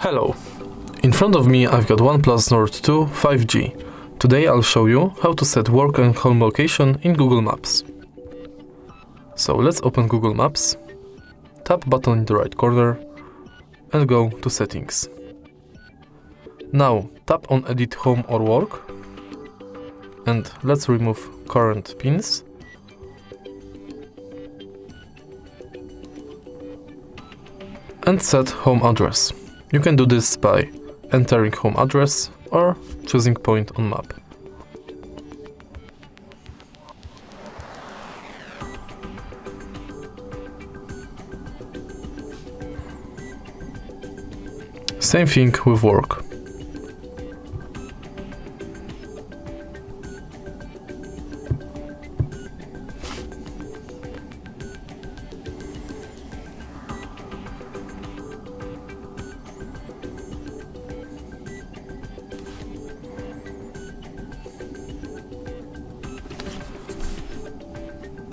Hello! In front of me I've got OnePlus Nord 2 5G. Today I'll show you how to set work and home location in Google Maps. So let's open Google Maps, tap button in the right corner and go to settings. Now tap on edit home or work and let's remove current pins. And set home address. You can do this by entering home address or choosing point on map. Same thing with work.